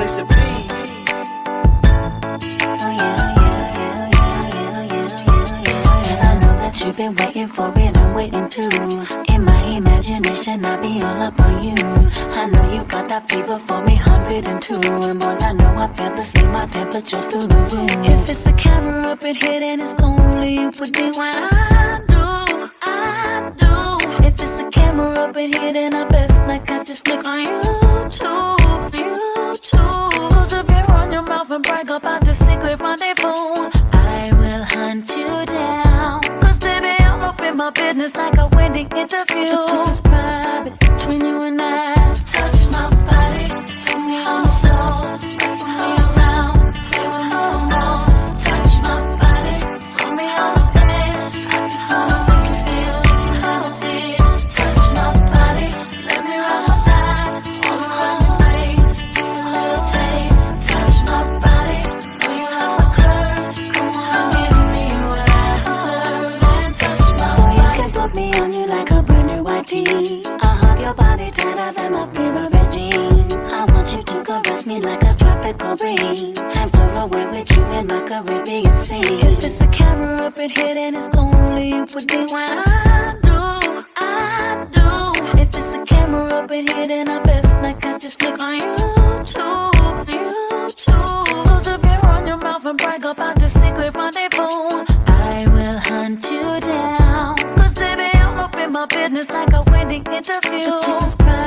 place to be. You've been waiting for it, I'm waiting too. In my imagination, I'll be all up on you. I know you got that fever for me, 102. And boy, I know I felt the same, my temperature's through the roof. If it's a camera up in here, then it's gonna leave with me when I do. If it's a camera up in here, then I best not catch this flick on YouTube. Cause if you run your mouth and brag about your secret rendezvous, I will hunt you down. My business like a Wendy interview. This is private between you and I. Touch my body, put me on the floor, mess me around, play with me some more. Touch my body, put me on the bed. I just wanna make you feel how I did. Touch my body, let me roll my thighs, wanna roll my face, just a little taste. Touch my body, know you how I curse. Come on, give me what I deserve. And touch my body. Put me on you like a brand new white tee. I have your body tighter than my favorite jeans. I want you to caress me like a tropical breeze and blow away with you in my Caribbean Sea. If it's a camera up in here, then it's only you with me when I do. If it's a camera up in here, then I best not catch this flick on YouTube. Cause if you run your mouth and brag about your secret rendezvous, I will hunt you down. My business like a wedding interview. This is private between you and I. Touch my body, put me on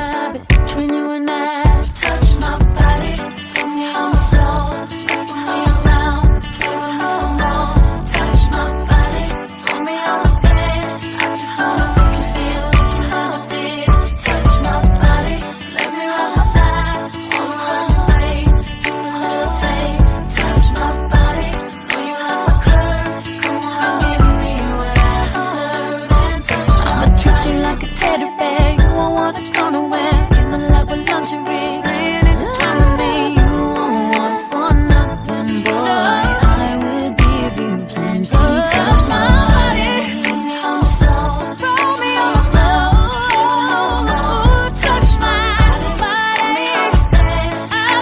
the floor, mess me around, play with me some more. Touch my body, put me on the bed. I just wanna make you feel how I did. Touch my body, let me roll my thighs, wanna roll my face, just a little taste. Touch my body, know you how I curse. Come on, give me what I deserve. And touch my body. Treat you like a teddy bear, you won't want it gone away. You're in love with lingerie, playing it just trying to leave. You won't want for nothing, boy. I will give you plenty. Touch my body, put me on the floor, throw me on the floor. Touch my body, I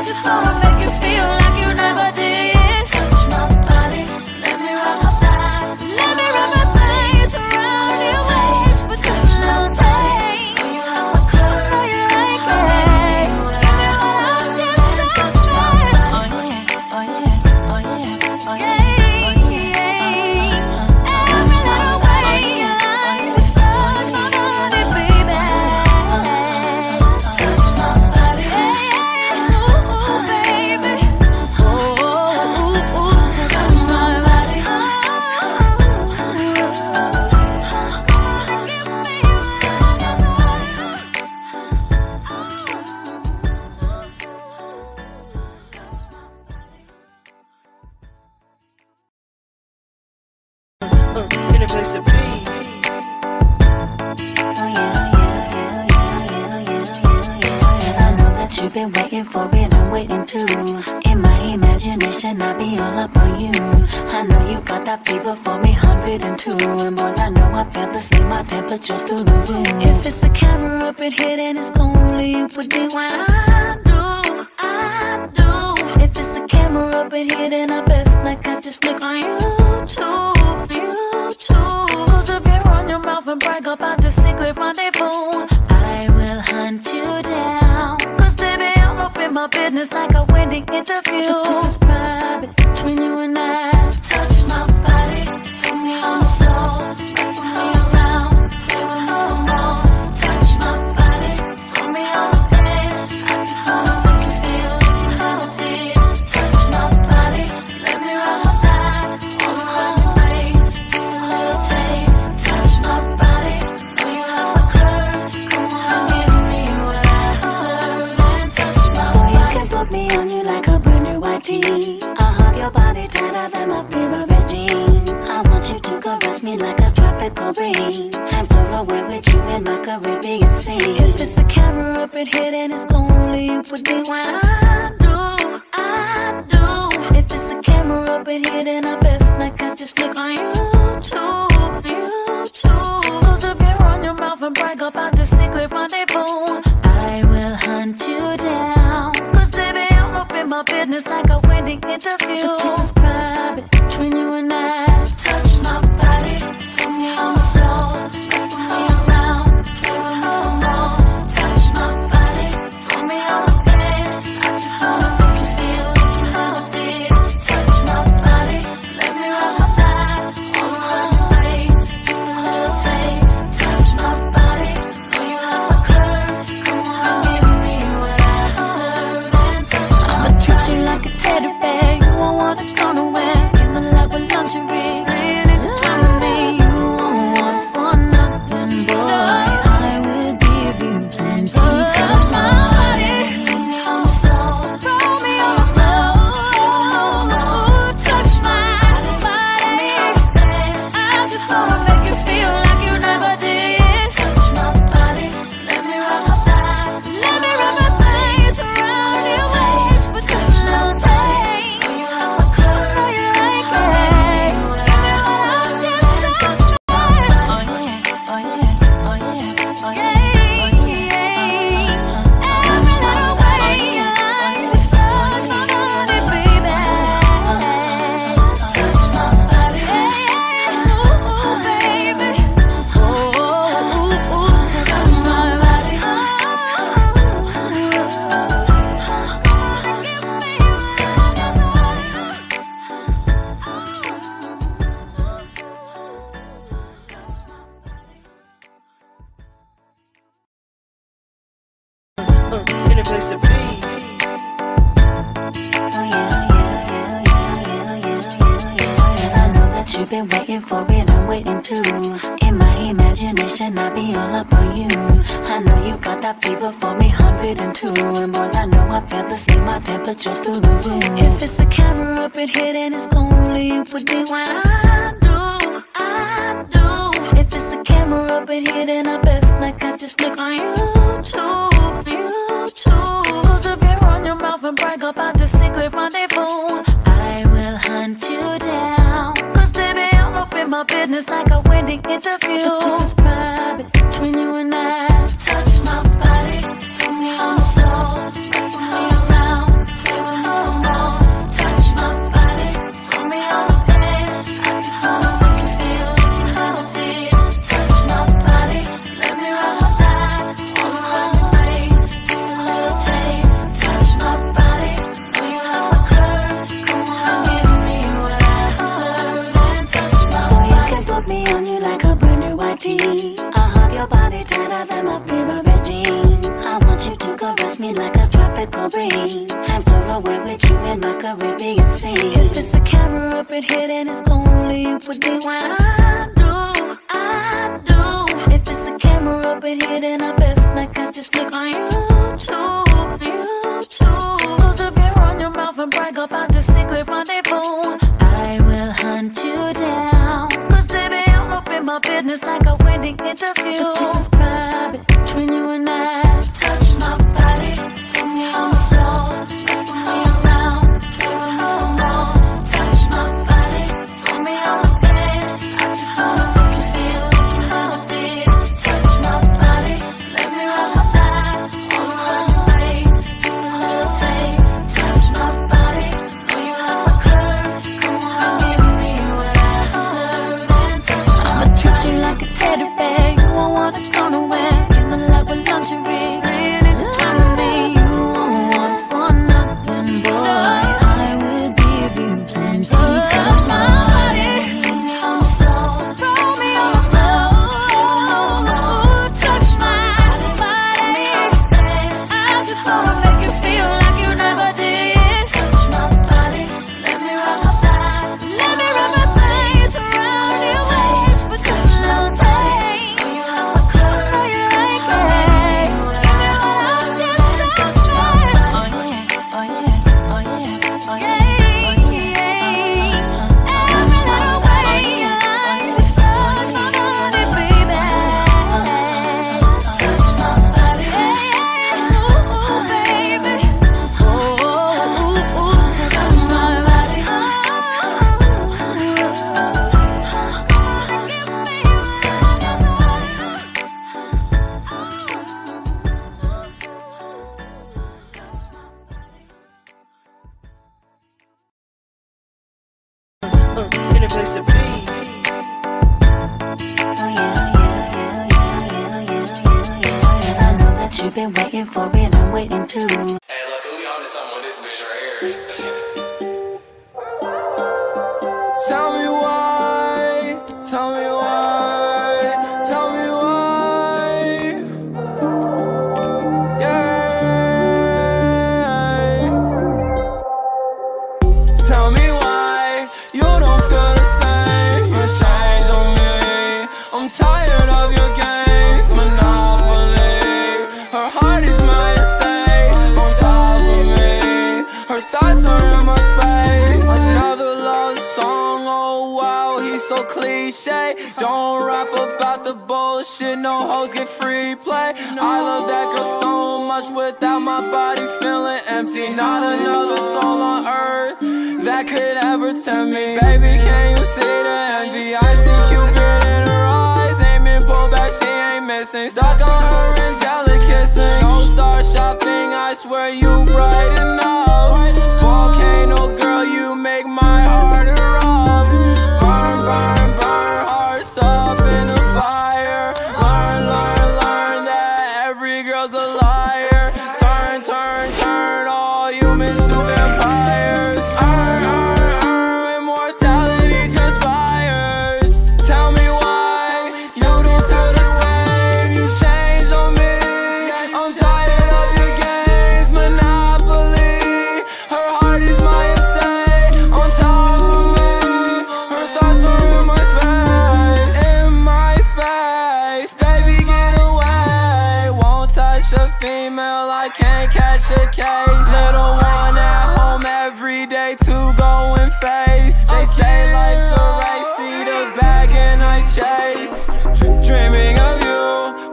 just wanna make you feel like you never did. Touch my body, let me roll my thighs, let me roll my thighs around your waist. In a place to be. And I know that you've been waiting for it, I'm waiting too. In my imagination, I'll be all up on you. I know you got that fever for me, 102. And boy, I know I felt the same, my temperature's through the roof. If it's a camera up in here, then it's gonna leave with me when I do. If it's a camera up in here, then I best not catch this flick on YouTube. Cause if you run your mouth and brag about your secret rendezvous, I will hunt you down. Cause baby, I'm up in my business like a wedding interview. This is private between you and I. Touch my body, put me on the floor, mess me around, play with me some more. Touch my body, put me on the bed. I just wanna make you feel how I did. Touch my body, let me roll my thighs, wanna roll my face, just a little taste. Touch my body, know you how I curse. Come on, give me what I deserve. And touch my body. You can put me on you like a brand new white tee. I hug your body tighter than my favorite jeans. I want you to caress me like a tropical breeze and blow away with you in my Caribbean Sea. If it's a camera up in here, then it's only you with me when I do. If it's a camera up in here, then I best not catch this flick on YouTube. Cause if you run your mouth and brag about your secret rendezvous, I will hunt you down. Cause baby, I'm up in my business like a Wendy interview. So this is private between you and I. Touch my body from your own floor. That's when we around, we will know more. Touch my body from your own bed. I just wanna make you feel like you never did. Touch my body, let me roll my thighs, roll my face, just a little taste. Touch my body, know you have my curves. Come on, give me what I deserve. And touch my I'ma body. Treat you like a teddy bear. You won't wanna go nowhere. You're in love with lingerie. Just through the room. If it's a camera up in here, then it's only you put it when I do. If it's a camera up in here, then I best like I just click on YouTube. Cause if you run your mouth and brag about your secret rendezvous, I will hunt you down. Cause baby, I'm up in my business like a Wendy interview. So this is private between you and I. Touch my body from your own floor. That's when we around. And blow away with you in my Caribbean Sea. If it's a camera up in here, then it's only you put it when I do. If it's a camera up in here, then I best like I just click on YouTube. Cause if you run your mouth and brag about your secret rendezvous, I will hunt you down. Cause baby, I'm up in my business like a wedding interview. So this is private between you and I. Touch my body from your own floor, that's when we around, we will know more. Touch my body from your own bed. I just wanna make you feel like you never did. Touch my body, let me roll my thighs, roll my face, just a little taste. Touch my body, know you have my curves. Come on, give me what I deserve. And touch my I'ma body. Treat you like a teddy bear. You won't wanna go nowhere. You're in love with lingerie. Hey, look, we on to something with this bitch right here. Tell me why, tell me why, tell me why. Yeah. Tell me why you don't feel the same. You change on me. I'm tired of your games, monopoly. Her heart is mine. Her thoughts are in my space. Another love song, oh wow, he's so cliche. Don't rap about the bullshit, no hoes get free play. I love that girl so much without my body feeling empty. Not another soul on earth that could ever tempt me. Baby, can you see the envy? I see Cupid in her eyes, aiming, pull back, she ain't missing. Stuck on her angelic kissing. Don't start shopping, I swear you bright enough. Volcano girl, you make my heart erupt. Burn, burn, burn, hearts up in the fire. Learn that every girl's a liar. Turn all humans to vampires. Earn immortality transpires. Tell me why you don't feel the same. You change on me, I'm tired of your games, monopoly. A female, I can't catch a case. Little one at home every day to go and face. They say life's a race, see the bag and I chase. Dreaming of you,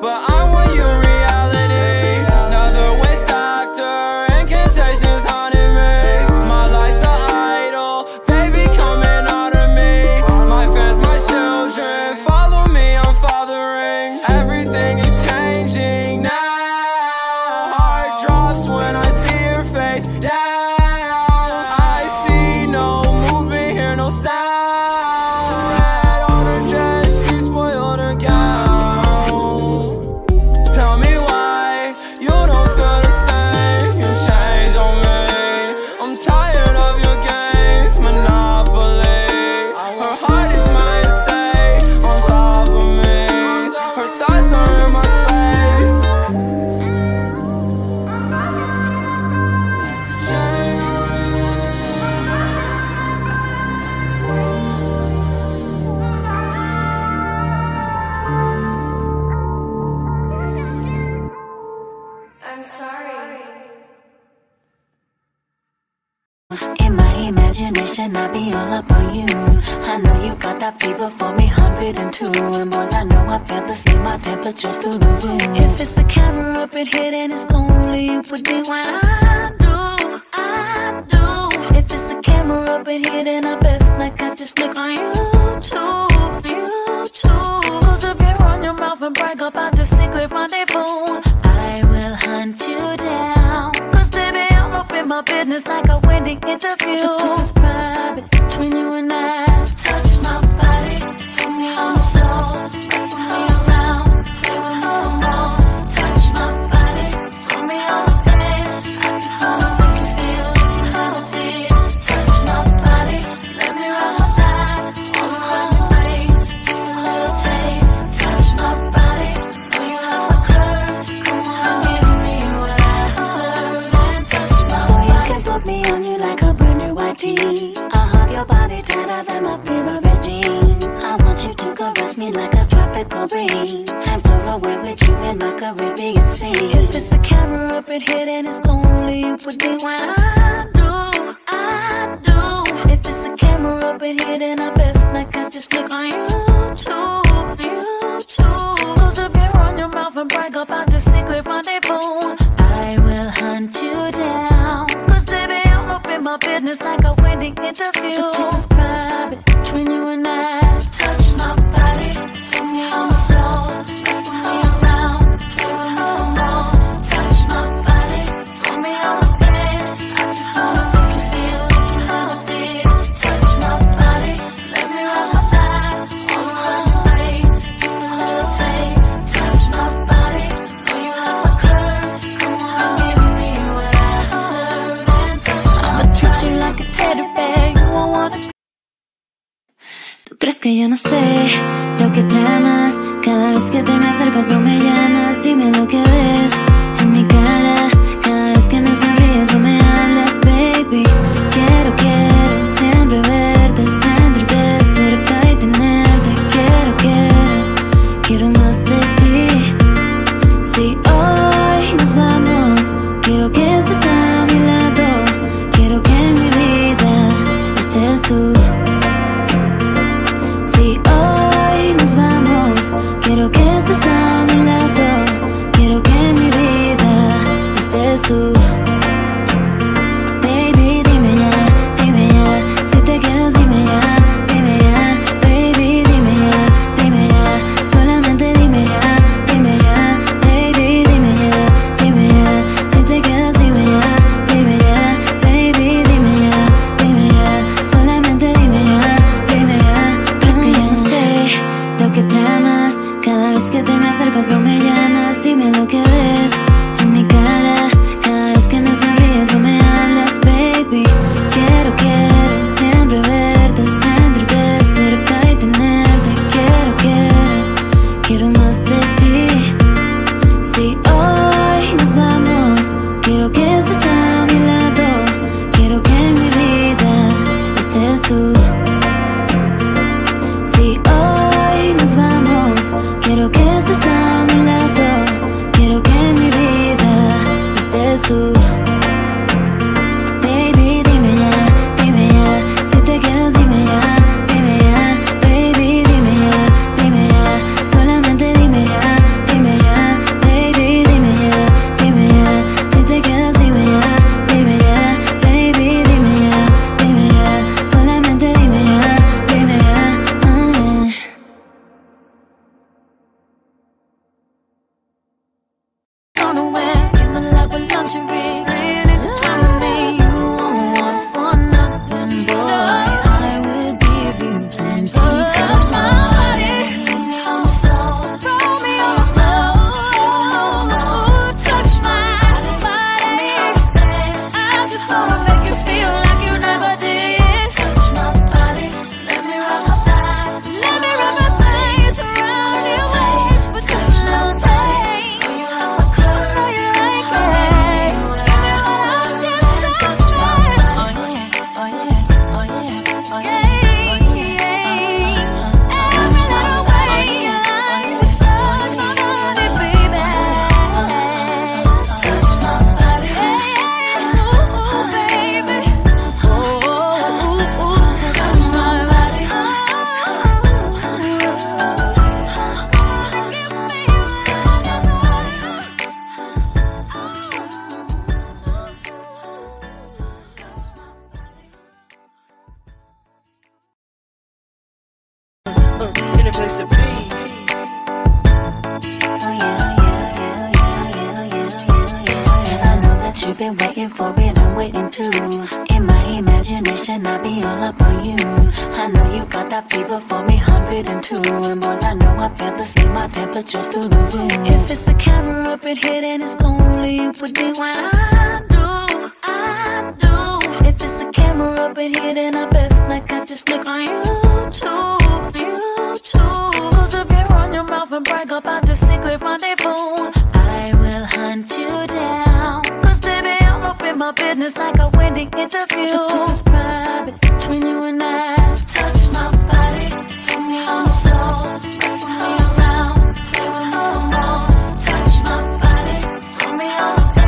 but I want your reality. Another waste doctor, incantations haunting me. My life's an idol, baby, come and honor me. My fans, my children, follow me, I'm fathering. Everything is changing now. When I see her face down, I see no movement, hear no sound. Red on her dress, she spoiled her gown. Tell me why you don't feel the same. You change on me, I'm tired of your games, monopoly. Her heart is my estate, on top of me. Her thoughts are in my space. I'm sorry. In my imagination, I be all up on you. I know you got that fever for me, 102. And boy, I know I feel the same, my temperature's through the room. If it's a camera up in here, then it's only you would do what I do. If it's a camera up in here, then I best not catch this flick on YouTube. Close up your on your mouth and brag about your secret rendezvous. You down, cause baby, I'm up in my business like a Wendy interview. This is private between you and I. Touch my body, put me on the floor, wrestle me around, play with me some more. Touch my body, put me on the bed, I just wanna make you feel like you never did. Touch my body, let me run my thighs, hold me on the face, just a little taste. Touch my body, know you have a curse, come on. Me on you like a brand new white tee. I hug your body tighter than my favorite jeans. I want you to caress me like a tropical breeze and blow away with you in my Caribbean Sea. If it's a camera up in here, then it's only you would do what I do. If it's a camera up in here, then I best not catch this flick on YouTube. Close up your on your mouth and brag about your secret rendezvous. I will hunt you down. My business like a wedding interview. So this is private between you and I. Touch my body, put me on the floor, wrestle me around, play with me some more. Touch my body, put me on the bed, I just wanna make you feel like you never did. Touch my body, let me run my thighs, hold me on the face, just a little taste. Touch my body, know you have a curse, come on, give me. like a teddy bear. You won't wanna... Tú crees que yo no sé lo que tramas. Cada vez que te me acercas o me llamas, dime lo que ves en mi cara. Cada vez que me sonríes o me hablas, baby, quiero siempre verte, sentirte cerca y tenerte. Quiero más de ti. Si hoy nos vamos, quiero que estés a mi lado. Quiero que en mi vida estés tú. Si hoy nos vamos, quiero que estés a mi lado. Quiero que en mi vida estés tú. Baby, dime ya, si te quedas dime ya. Cuando me llamas, dime lo que ves en mi cara. Cada vez que me sonríes o me hablas, baby, quiero siempre verte, sentirte cerca y tenerte. Quiero más de ti. Si hoy nos vamos, quiero que estés a mi lado. Quiero que en mi vida estés tú. Si hoy nos vamos, quiero que estés a mi lado. Baby, dime ya, si te quedas dime ya, baby, dime ya, solamente dime ya, baby, dime ya, si te quedas dime ya, baby, dime ya, solamente dime ya, Been waiting for it, I'm waiting too. In my imagination, I'll be all up on you. I know you got that fever for me, 102. And all I know, I feel the same, my temperature's through the roof. If it's a camera up in here, then it's only you. But then when I do. If it's a camera up in here, then I best not catch this flick on YouTube. Close up your on your mouth and brag about your secret rendezvous. I will hunt you down. My business like a Wendy interview. This is private between you and I. Touch my body, put me on the floor, mess with me around, play with me some more. Touch my body, put me on the floor.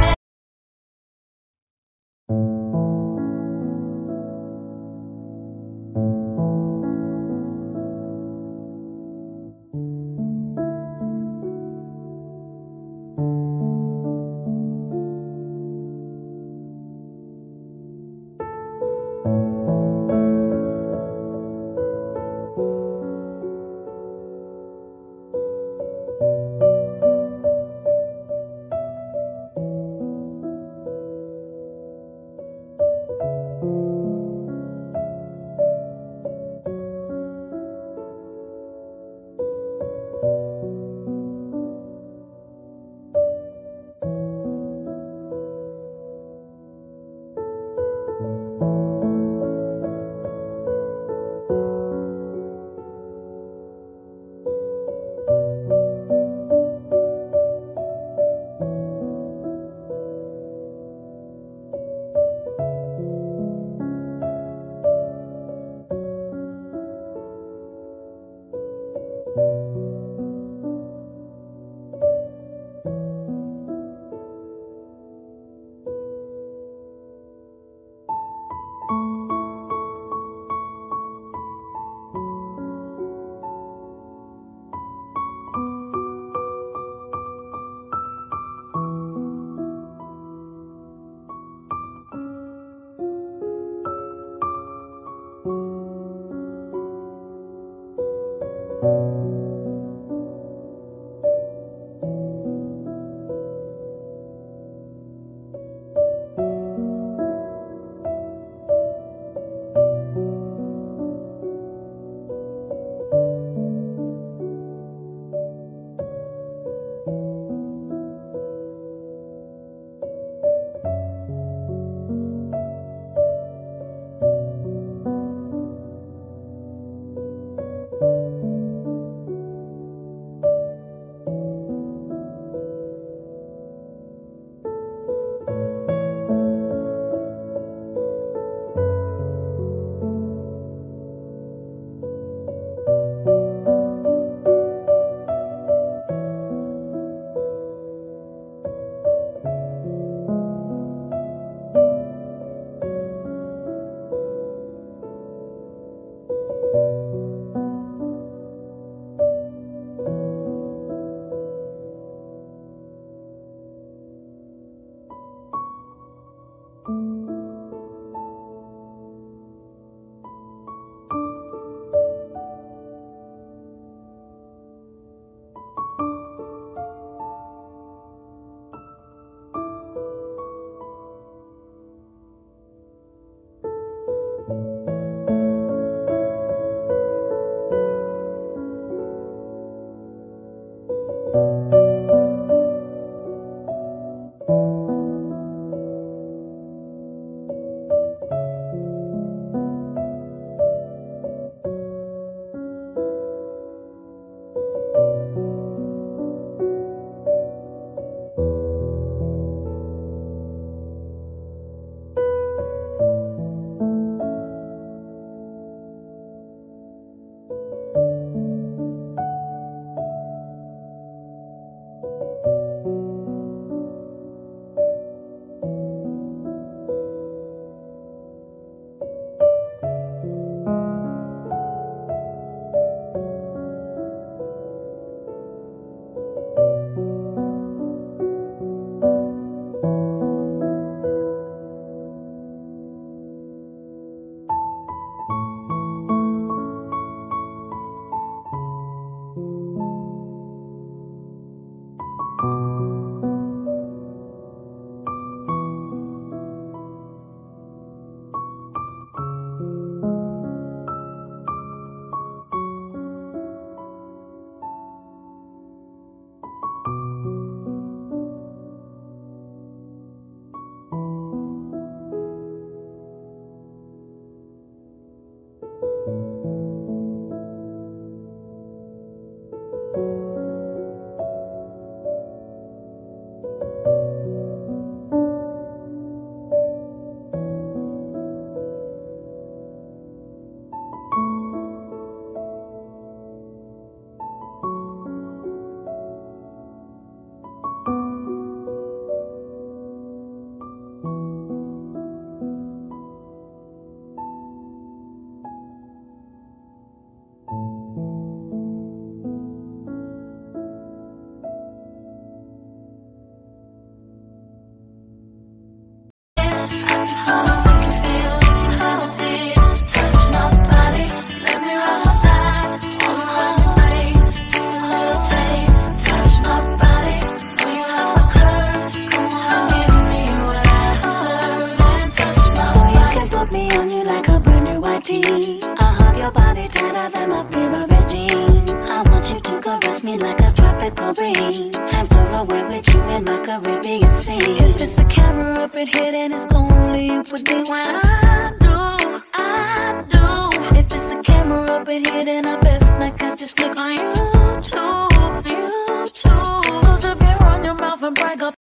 Got me on you like a brand new white tee. I hug your body tighter than my favorite jeans. I want you to caress me like a tropical breeze and blow away with you in my Caribbean sea. If it's a camera up in here, then it's only you with me. When I do. If it's a camera up in here, then I best not catch this flick on YouTube. Close up here on your mouth and brag up.